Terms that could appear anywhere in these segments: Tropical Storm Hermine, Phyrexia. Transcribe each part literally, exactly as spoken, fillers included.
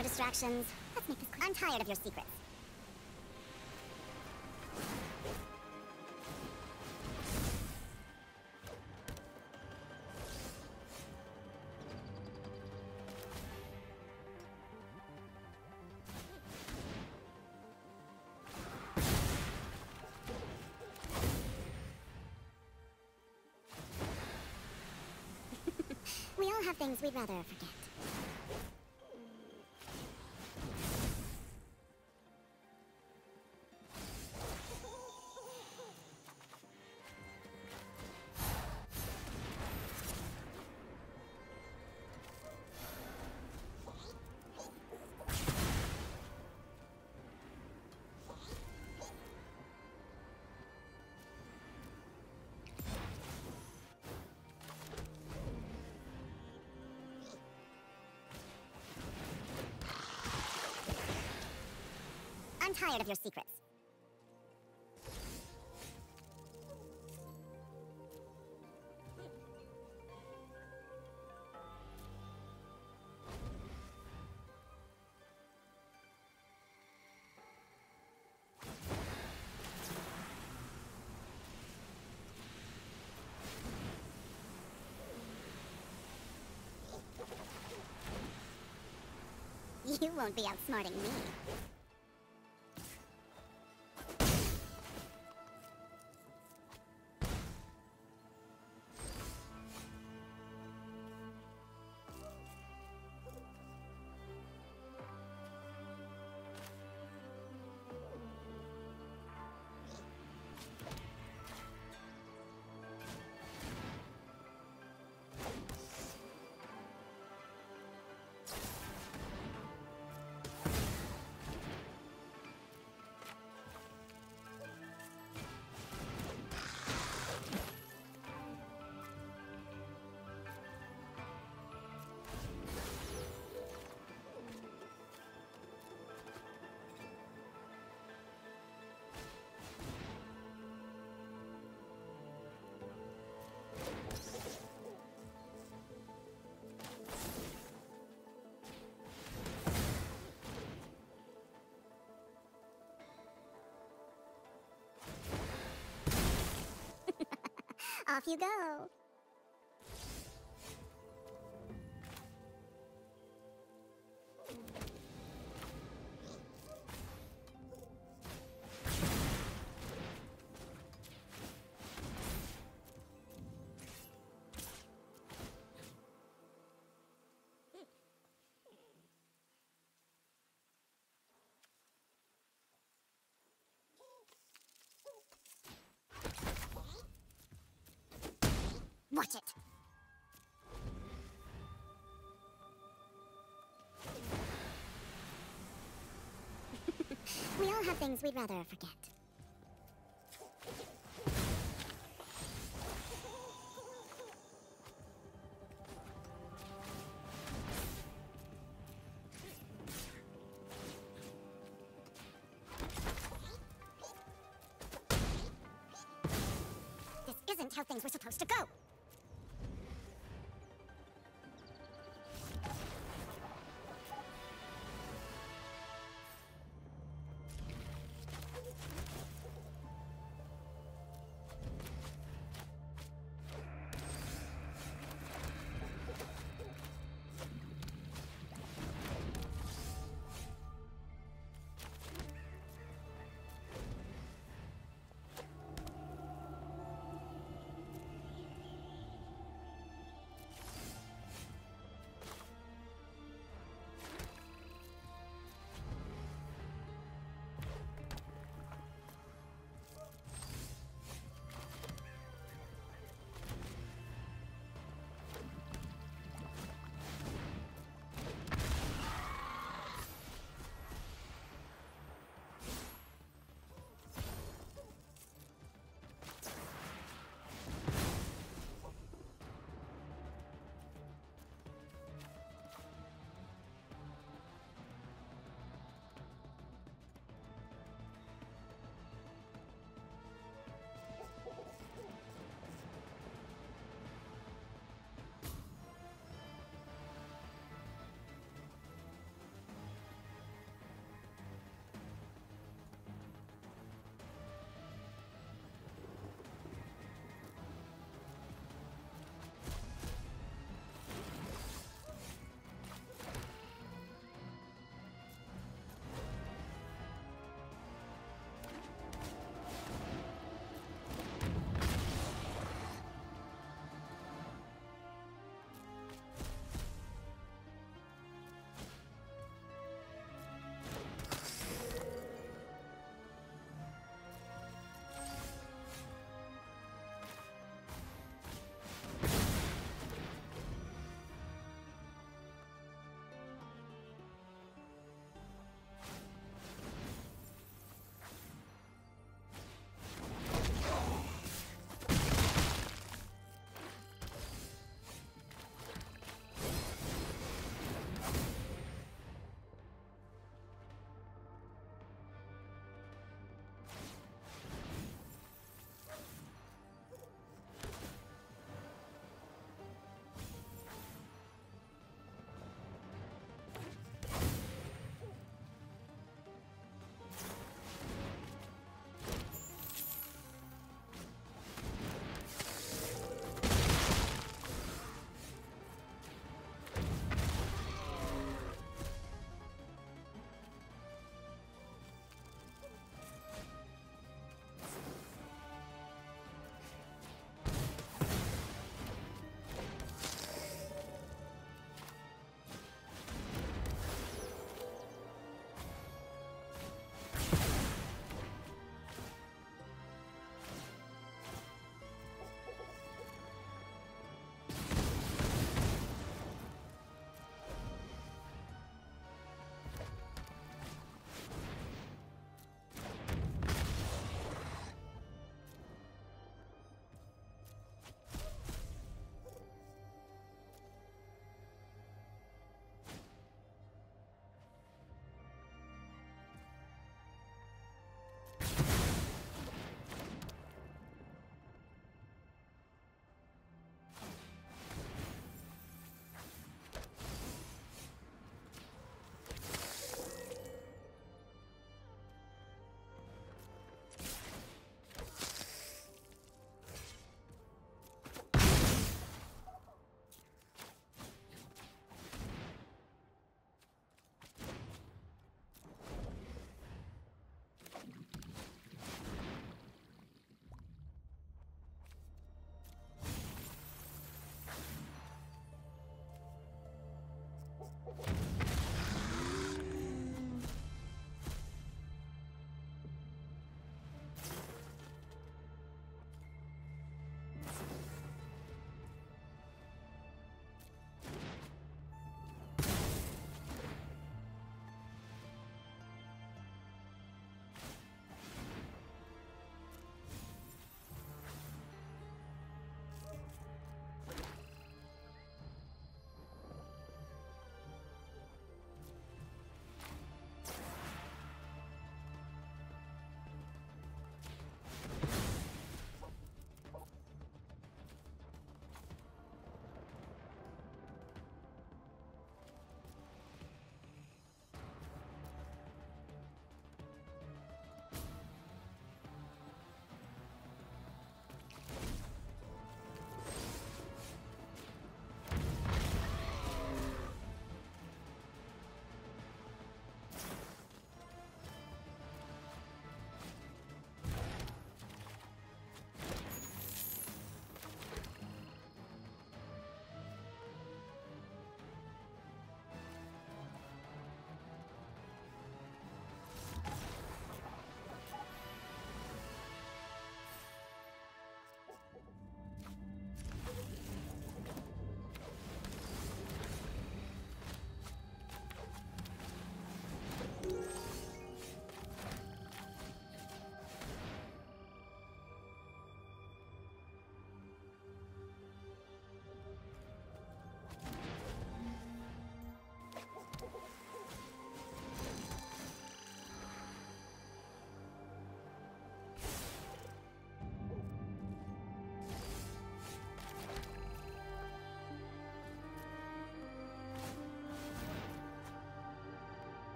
more distractions. Let's make this quick. I'm tired of your secrets. We all have things we'd rather forget. I'm tired of your secrets. You won't be outsmarting me. Off you go. Watch it. We all have things we'd rather forget. This isn't how things were supposed to go.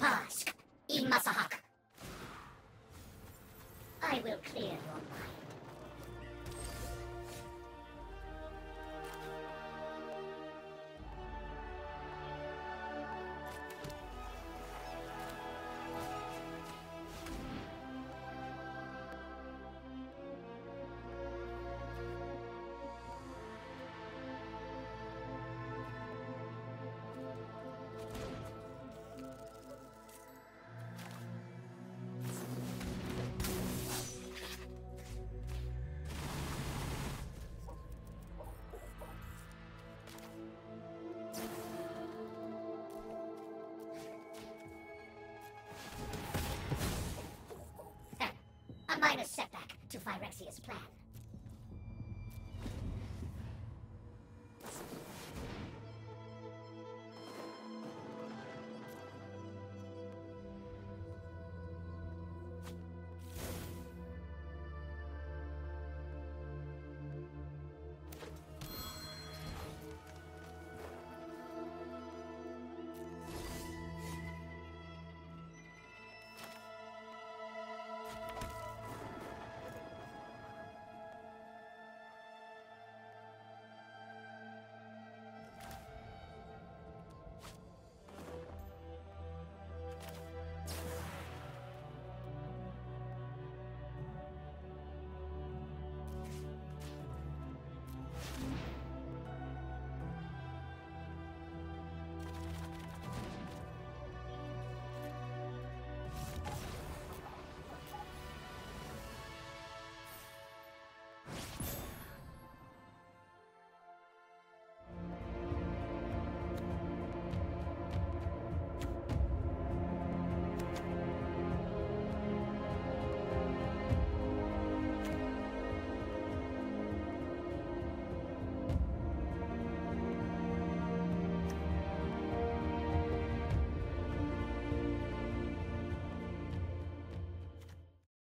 Papas, Imasahak. I will clear your mind. Minor setback to Phyrexia's plan.